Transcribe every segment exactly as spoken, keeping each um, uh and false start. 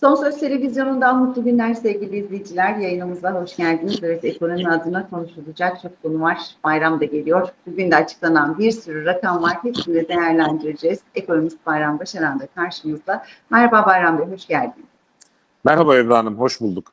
Sonsöz Televizyonu'ndan mutlu günler sevgili izleyiciler. Yayınımıza hoş geldiniz. Evet, ekonomi adına konuşulacak çok konu var. Bayram da geliyor. Bugün de açıklanan bir sürü rakam var. Hepsini değerlendireceğiz. Ekonomist Bayram Başaran da karşınızda. Merhaba Bayram Bey, hoş geldiniz. Merhaba Ebru Hanım, hoş bulduk.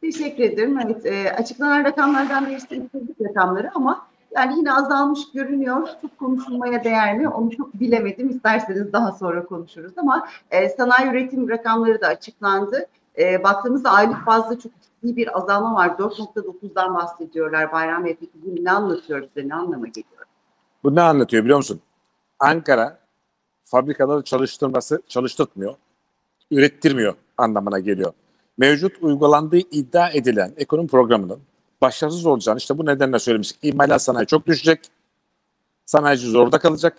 Teşekkür ederim. Evet, e, açıklanan rakamlardan birisi rakamları ama yani yine azalmış görünüyor. Çok konuşulmaya değer mi? Onu çok bilemedim. İsterseniz daha sonra konuşuruz ama e, sanayi üretim rakamları da açıklandı. E, baktığımızda aylık bazda çok ciddi bir azalma var. dört nokta dokuzdan bahsediyorlar Bayram Bey. Peki bu ne anlatıyor size? Ne anlama geliyor? Bu ne anlatıyor biliyor musun? Ankara fabrikaları çalıştırması çalıştırtmıyor. Ürettirmiyor anlamına geliyor. Mevcut uygulandığı iddia edilen ekonomi programının başarısız olacağını işte bu nedenle söylemiştik. İmalat sanayi çok düşecek. Sanayici zorda kalacak.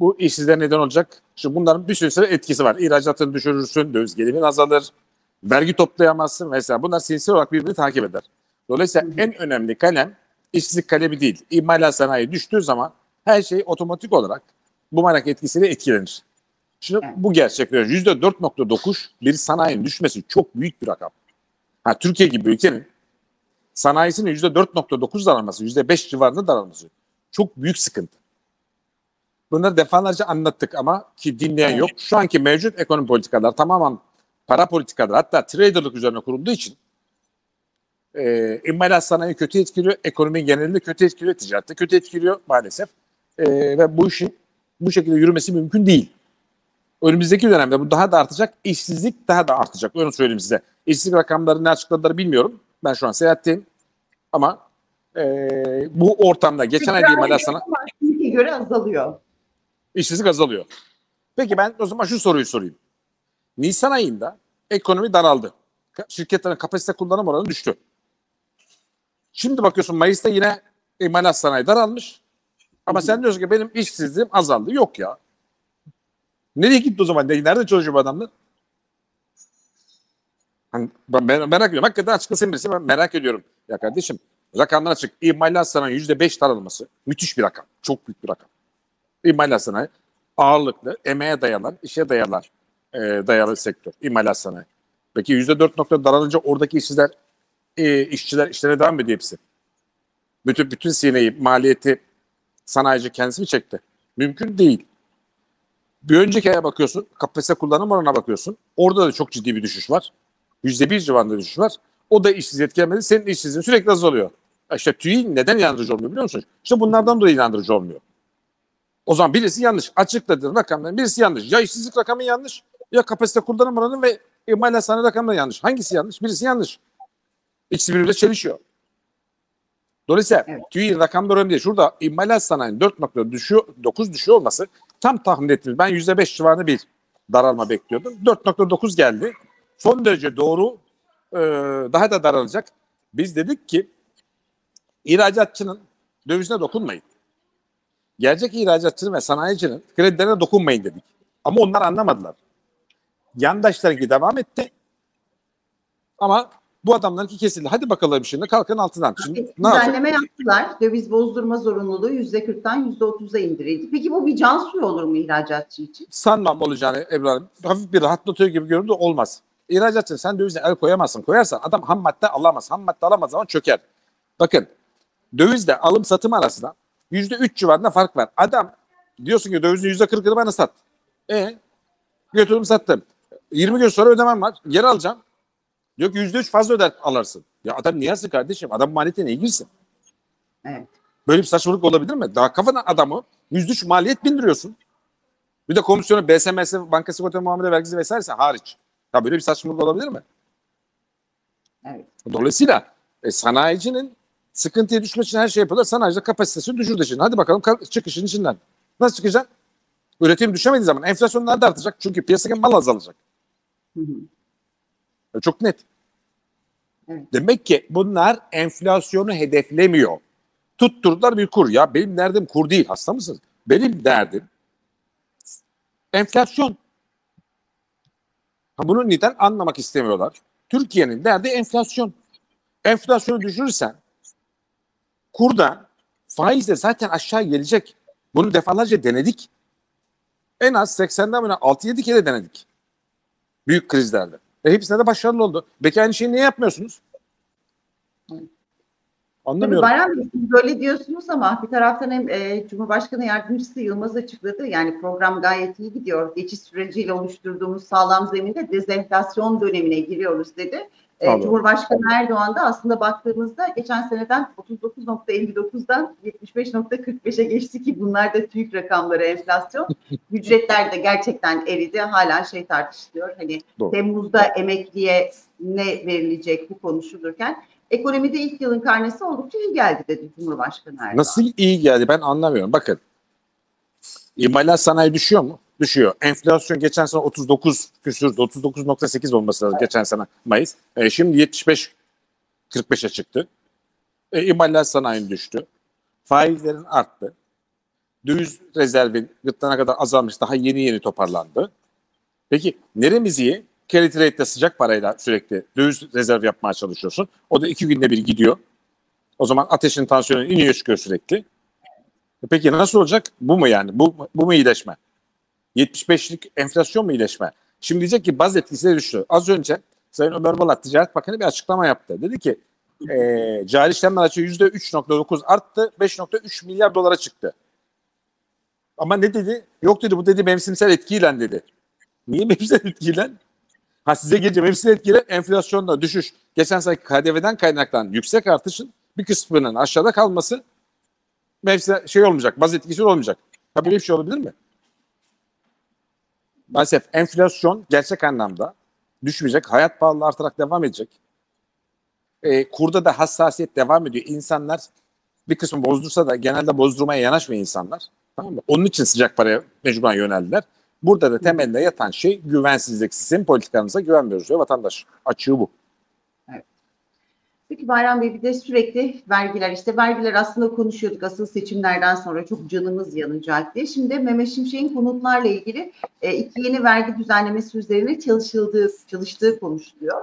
Bu işsizler neden olacak? Şimdi bunların bir sürü etkisi var. İhracatını düşürürsün, döviz gelimin azalır, vergi toplayamazsın vesaire. Bunlar sinsi olarak birbirini takip eder. Dolayısıyla hı hı. en önemli kalem işsizlik kalemi değil. İmalat sanayi düştüğü zaman her şey otomatik olarak bu marak etkisiyle etkilenir. Şimdi evet. bu gerçekler yüzde dört nokta dokuz bir sanayinin düşmesi çok büyük bir rakam. Ha, Türkiye gibi bir ülkenin sanayisinin yüzde dört nokta dokuz daralması, yüzde beş civarında daralması çok büyük sıkıntı. Bunları defalarca anlattık ama ki dinleyen yok. Şu anki mevcut ekonomi politikalar tamamen para politikalar, hatta traderlık üzerine kurulduğu için e, imalat sanayi kötü etkiliyor, ekonomi genelinde kötü etkiliyor, ticarette kötü etkiliyor maalesef. E, ve bu işin bu şekilde yürümesi mümkün değil. Önümüzdeki dönemde bu daha da artacak, işsizlik daha da artacak. Onu söyleyeyim size. İşsizlik rakamlarını ne açıkladıklarını bilmiyorum. Ben şu an seyahatteyim ama e, bu ortamda geçen ay diyeyim sana. İşsizliğe göre azalıyor. İşsizlik azalıyor. Peki ben o zaman şu soruyu sorayım. Nisan ayında ekonomi daraldı. Şirketlerin kapasite kullanım oranı düştü. Şimdi bakıyorsun Mayıs'ta yine imalat sanayi daralmış. Ama sen diyorsun ki benim işsizliğim azaldı. Yok ya. Nereye gitti o zaman? Nerede çalışıyor bu adamlar? Hani ben merak ediyorum. Hakikaten açıklasın birisi. Ben merak ediyorum. Ya kardeşim rakamlar açık. İmalat sanayi yüzde beş daralması. Müthiş bir rakam. Çok büyük bir rakam. İmalat sanayi ağırlıklı, emeğe dayanan, işe dayanan e, dayalı sektör. İmalat sanayi. Peki yüzde dört nokta daralınca oradaki işsizler, e, işçiler işlerine devam ediyor hepsi. Bütün, bütün sineyi, maliyeti sanayici kendisi mi çekti? Mümkün değil. Bir önceki aya bakıyorsun, kapasite kullanım oranına bakıyorsun. Orada da çok ciddi bir düşüş var. yüzde bir civarında düşüş var. O da işsiz etkilenmedi. Senin işsizliğin sürekli azalıyor. İşte TÜİ neden inandırıcı olmuyor biliyor musunuz? İşte bunlardan dolayı inandırıcı olmuyor. O zaman birisi yanlış. Açıkladığın rakamların birisi yanlış. Ya işsizlik rakamı yanlış, ya kapasite kullanım oranı ve imalat sanayi rakamları yanlış. Hangisi yanlış? Birisi yanlış. İkisi birbirine çelişiyor. Dolayısıyla evet. TÜİ rakamlar önemli değil. Şurada imalat sanayinin dört nokta dokuz düşüyor olması tam tahmin ettim. Ben yüzde beş civarında bir daralma bekliyordum. dört nokta dokuz geldi. Son derece doğru, e, daha da daralacak. Biz dedik ki ihracatçının dövizine dokunmayın. Gerçek ihracatçının ve sanayicinin kredilerine dokunmayın dedik. Ama onlar anlamadılar. Yandaşlarınki devam etti. Ama bu adamlarınki kesildi. Hadi bakalım şimdi kalkın altından. Şimdi düzenleme yaptılar. Döviz bozdurma zorunluluğu yüzde kırktan yüzde otuza indirildi. Peki bu bir can suyu olur mu ihracatçı için? Sanmam olacağını Ebru Hanım. Hafif bir rahatlatıyor gibi göründü. Olmaz. İhracatçı sen dövizle el koyamazsın. Koyarsan adam ham madde alamaz. Ham madde alamaz zaman çöker. Bakın dövizle alım satım arasında yüzde üç civarında fark var. Adam diyorsun ki dövizin yüzde kırkını bana sat. E götürdüm sattım. yirmi gün sonra ödemem var. Geri alacağım. Diyor ki yüzde üç fazla öder alarsın. Ya adam niye alsın kardeşim? Adam maliyete niye girsin? Evet. Böyle bir saçmalık olabilir mi? Daha kafadan adamı yüzde üç maliyet bindiriyorsun. Bir de komisyonu B S M V, Banka Sigorta Muamele Vergisi vesairese hariç. Ya böyle bir saçmalık olabilir mi? Evet. Dolayısıyla e, sanayicinin sıkıntıya düşmesi için her şey yapıyorlar. Sanayicinin kapasitesini düşürdü şimdi. Hadi bakalım çık işin içinden. Nasıl çıkacaksın? Üretim düşemediği zaman enflasyonlar da artacak. Çünkü piyasadaki mal azalacak. Hı hı. Çok net. Evet. Demek ki bunlar enflasyonu hedeflemiyor. Tutturdular bir kur. Ya benim derdim kur değil. Hasta mısınız? Benim derdim enflasyon. Ha, bunu neden anlamak istemiyorlar? Türkiye'nin derdi enflasyon. Enflasyonu düşürürsen kurda faiz de zaten aşağı gelecek. Bunu defalarca denedik. En az seksenden altı yedi kere denedik. Büyük krizlerde. Ve hepsine de başarılı oldu. Peki aynı şeyi niye yapmıyorsunuz? Anlamıyorum. Bayram Bey, siz böyle diyorsunuz ama bir taraftan hem e, Cumhurbaşkanı Yardımcısı Yılmaz açıkladı. Yani program gayet iyi gidiyor. Geçiş süreciyle oluşturduğumuz sağlam zeminde dezenflasyon dönemine giriyoruz dedi. E, Cumhurbaşkanı Erdoğan da aslında baktığımızda geçen seneden otuz dokuz nokta elli dokuzdan yetmiş beş nokta kırk beşe geçti ki bunlar da TÜİK rakamları enflasyon. Ücretler de gerçekten eridi. Hala şey tartışılıyor. Hani doğru. Temmuz'da emekliye ne verilecek bu konuşulurken. Ekonomide ilk yılın karnesi oldukça iyi geldi dedi Cumhurbaşkanı Erdoğan. Nasıl iyi geldi ben anlamıyorum. Bakın imalat sanayi düşüyor mu? Düşüyor. Enflasyon geçen sene otuz dokuz küsürdü. otuz dokuz nokta sekiz olması lazım, evet. Geçen sene Mayıs. E, şimdi yetmiş beş kırk beşe çıktı. E, imalat sanayi düştü. Faizlerin arttı. Döviz rezervin gırtlağına kadar azalmış. Daha yeni yeni toparlandı. Peki neremiz iyi? Carry trade'de sıcak parayla sürekli döviz rezerv yapmaya çalışıyorsun. O da iki günde bir gidiyor. O zaman ateşin tansiyonu iniyor çıkıyor sürekli. Peki nasıl olacak? Bu mu yani? Bu, bu mu iyileşme? yetmiş beşlik enflasyon mu iyileşme? Şimdi diyecek ki baz etkisi düştü. Az önce Sayın Ömer Bolat Ticaret Bakanı bir açıklama yaptı. Dedi ki ee, cari işlemler açığı yüzde üç nokta dokuz arttı. beş nokta üç milyar dolara çıktı. Ama ne dedi? Yok dedi bu dedi mevsimsel etkiyle dedi. Niye mevsimsel etkiyle? Ha size geleceğim. Hepsini etkiler enflasyonla düşüş. Geçen sene K D V'den kaynaklanan yüksek artışın bir kısmının aşağıda kalması mevsim şey olmayacak. Baz etkisi olmayacak. Tabii böyle bir şey olabilir mi? Maalesef enflasyon gerçek anlamda düşmeyecek. Hayat pahalılığı artarak devam edecek. E, kurda da hassasiyet devam ediyor. İnsanlar bir kısmı bozdursa da genelde bozdurmaya yanaşmıyor insanlar. Tamam mı? Onun için sıcak paraya mecburen yöneldiler. Burada da temelde yatan şey güvensizlik. Sizin politikanıza güvenmiyoruz diyor vatandaş. Açığı bu. Evet. Peki Bayram Bey bir de sürekli vergiler işte vergiler aslında konuşuyorduk asıl seçimlerden sonra çok canımız yanacak diye. Şimdi Mehmet Şimşek'in konutlarla ilgili e, iki yeni vergi düzenlemesi üzerine çalışıldığı, çalıştığı konuşuluyor.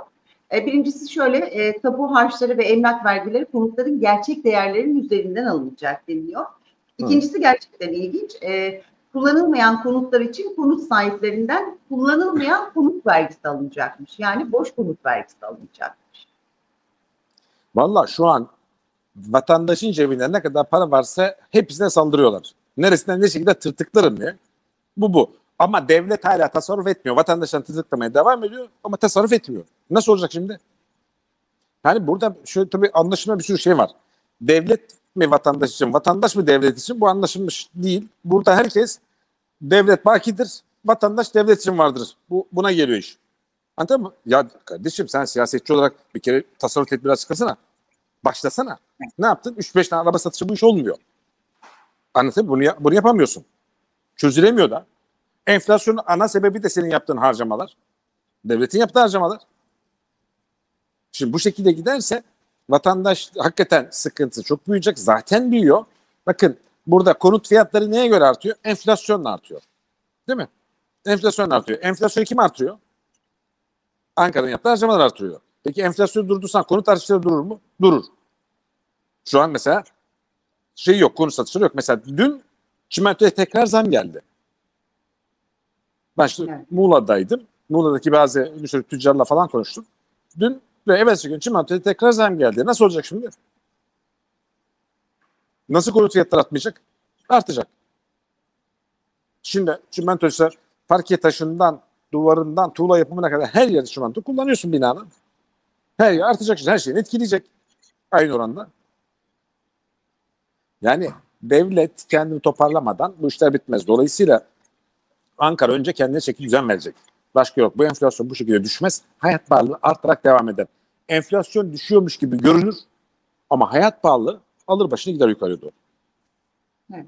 E, birincisi şöyle e, tapu harçları ve emlak vergileri konutların gerçek değerlerinin üzerinden alınacak deniliyor. İkincisi gerçekten ilginç. E, Kullanılmayan konutlar için konut sahiplerinden kullanılmayan konut vergisi alınacakmış. Yani boş konut vergisi alınacakmış. Vallahi şu an vatandaşın cebinde ne kadar para varsa hepsine saldırıyorlar. Neresinden ne şekilde tırtıklarım diye. Bu bu. Ama devlet hala tasarruf etmiyor. Vatandaştan tırtıklamaya devam ediyor ama tasarruf etmiyor. Nasıl olacak şimdi? Yani burada şöyle tabii anlaşılma bir sürü şey var. Devlet mi vatandaş için, vatandaş mı devlet için bu anlaşılmış değil. Burada herkes devlet bakidir, vatandaş devlet için vardır. Bu buna geliyor iş. Anladın mı? Ya kardeşim sen siyasetçi olarak bir kere tasarruf tedbiri açıklasana. Başlasana. Ne yaptın? üç beş tane araba satışı bu iş olmuyor. Anlatayım bunu, bunu yapamıyorsun. Çözülemiyor da. Enflasyonun ana sebebi de senin yaptığın harcamalar. Devletin yaptığı harcamalar. Şimdi bu şekilde giderse vatandaş hakikaten sıkıntı çok büyüyecek. Zaten büyüyor. Bakın burada konut fiyatları neye göre artıyor? Enflasyonla artıyor. Değil mi? Enflasyon artıyor. Enflasyon kim artırıyor? Ankara'nın yaptığı harcamalar artıyor. Peki enflasyonu durdursan konut artışları durur mu? Durur. Şu an mesela şey yok, konut satışları yok. Mesela dün çimentoya tekrar zam geldi. Ben şimdi Muğla'daydım. Muğla'daki bazı bir sürü tüccarla falan konuştum. Dün ve evvelsi gün çimentoya tekrar zam geldi. Nasıl olacak şimdi? Nasıl konut fiyatları artmayacak? Artacak. Şimdi çimentoya parke taşından, duvarından, tuğla yapımına kadar her yerde çimento kullanıyorsun binanın. Her yer artacak. Her şeyini etkileyecek. Aynı oranda. Yani devlet kendini toparlamadan bu işler bitmez. Dolayısıyla Ankara önce kendine çeki düzen verecek. Başka yok. Bu enflasyon bu şekilde düşmez. Hayat pahalılığı artarak devam eder. Enflasyon düşüyormuş gibi görünür ama hayat pahalılığı alır başını gider yukarıya doğru. Evet.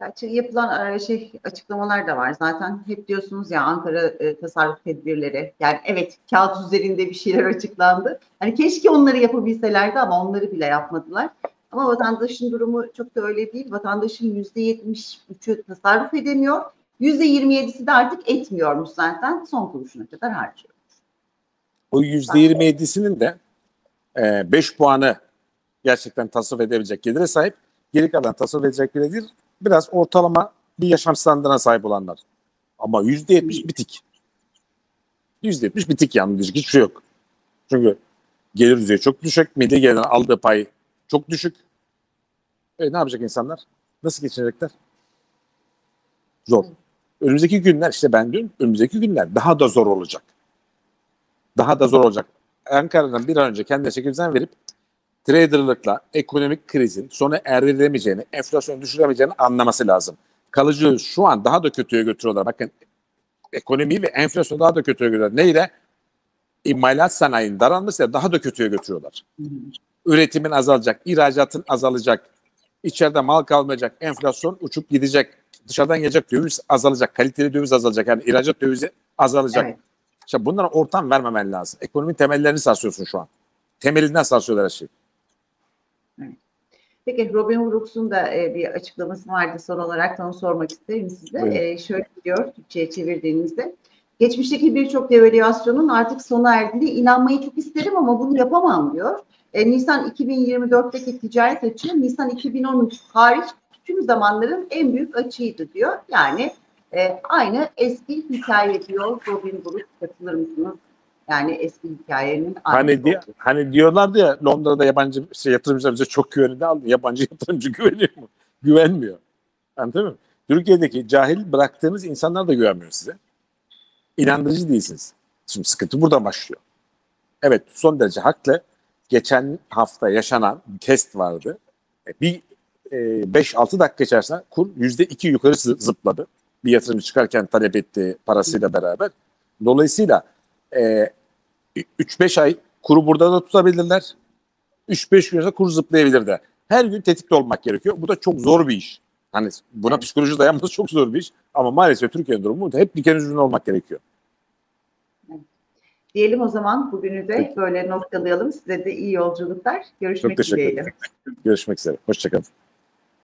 Gerçi yapılan şey, açıklamalar da var. Zaten hep diyorsunuz ya Ankara e, tasarruf tedbirleri. Yani evet kağıt üzerinde bir şeyler açıklandı. Hani keşke onları yapabilselerdi ama onları bile yapmadılar. Ama vatandaşın durumu çok da öyle değil. Vatandaşın yüzde yetmiş üçü tasarruf edemiyor. yüzde yirmi yedisi de artık etmiyormuş zaten. Son kuruşuna kadar harcıyormuş. O yüzde yirmi yedisinin de beş puanı gerçekten tasarruf edebilecek gelire sahip. Geri kalan tasarruf edecek bile değil. Biraz ortalama bir yaşam standına sahip olanlar. Ama yüzde yetmiş bitik. yüzde yetmiş bitik yani, düşük hiçbir şey yok. Çünkü gelir düzeyi çok düşük, milli gelen aldığı pay çok düşük. E ne yapacak insanlar? Nasıl geçinecekler? Zor. Hı. Önümüzdeki günler işte ben diyorum, önümüzdeki günler daha da zor olacak. Daha da zor olacak. Ankara'dan bir an önce kendine çekimden verip traderlıkla ekonomik krizin sona erilemeyeceğini, enflasyonu düşüremeyeceğini anlaması lazım. Kalıcı şu an daha da kötüye götürüyorlar. Bakın ekonomiyi ve enflasyonu daha da kötüye götürüyorlar. Neyle? İmalat sanayinin daralmasıyla daha da kötüye götürüyorlar. Üretimin azalacak, ihracatın azalacak, içeride mal kalmayacak, enflasyon uçup gidecek, dışarıdan gelecek döviz azalacak, kaliteli döviz azalacak, yani ihracat dövizi azalacak. Evet. İşte bunlara ortam vermemen lazım. Ekonominin temellerini sarsıyorsun şu an. Temelinden sarsıyorlar her şeyi. Peki Robin Brooks'un da e, bir açıklaması vardı, son olarak onu sormak isterim size. Evet. E, şöyle diyor Türkçe'ye çevirdiğinizde. Geçmişteki birçok devalüasyonun artık sona erdiğine inanmayı çok isterim ama bunu yapamam diyor. E, Nisan iki bin yirmi dört'teki ticaret açığı Nisan iki bin on üç hariç tüm zamanların en büyük açığıydı diyor. Yani e, aynı eski hikaye diyor Robin Brooks. Katılır mısınız? Yani eski hikayenin... Hani, di hani diyorlardı ya, Londra'da yabancı şey, yatırımcılar bize çok güvenini aldı. Yabancı yatırımcı güveniyor mu? Güvenmiyor. Anladın mı? Türkiye'deki cahil bıraktığınız insanlar da güvenmiyor size. İnandırıcı değilsiniz. Şimdi sıkıntı buradan başlıyor. Evet, son derece haklı. Geçen hafta yaşanan test vardı. Bir beş altı dakika içerisinde kur yüzde iki yukarı zıpladı. Bir yatırımcı çıkarken talep ettiği parasıyla beraber. Dolayısıyla Ee, üç beş ay kuru burada da tutabilirler. üç beş gün sonra kuru zıplayabilir de. Her gün tetikte olmak gerekiyor. Bu da çok zor bir iş. Hani buna evet, psikoloji dayanması çok zor bir iş. Ama maalesef Türkiye'nin durumu hep diken üstünde olmak gerekiyor. Evet. Diyelim o zaman bugünü de böyle noktalayalım. Size de iyi yolculuklar. Görüşmek üzere. Görüşmek üzere. Hoşçakalın.